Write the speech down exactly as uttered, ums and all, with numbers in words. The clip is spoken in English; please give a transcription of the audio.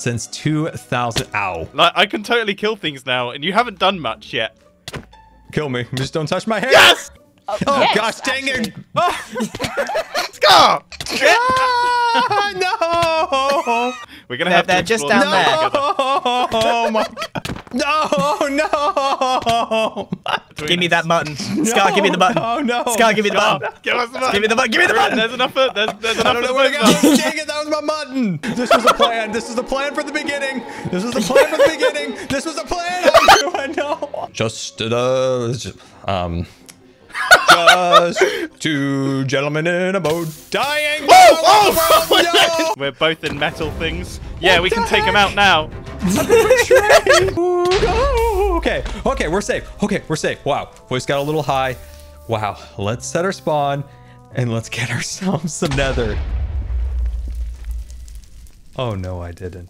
since two thousand. Ow. Like, I can totally kill things now, and you haven't done much yet. Kill me. Just don't touch my hair. Yes! Oh, oh yes, gosh, dang actually. It. Oh. Scar! Ah, no! We're going to have to just down there. Oh, my God. No, no! Give me that mutton. Scar, no, give me the mutton. No, no. Scar, give me the mutton. Oh, give us the mutton. Give me the mutton. Give me the mutton. There's enough. There's, there's enough. I don't know where to go. Dang it, that was my mutton. This was a plan. This is the plan from the beginning. This was the plan from the beginning. This was the plan. I knew, I know. Just, uh, um, just two gentlemen in a boat dying. Whoa! Oh! We're both in metal things. Yeah, what we can take heck? Them out now. Okay, okay, we're safe. Okay, we're safe. Wow, voice got a little high. Wow, let's set our spawn and let's get ourselves some nether. Oh no, I didn't.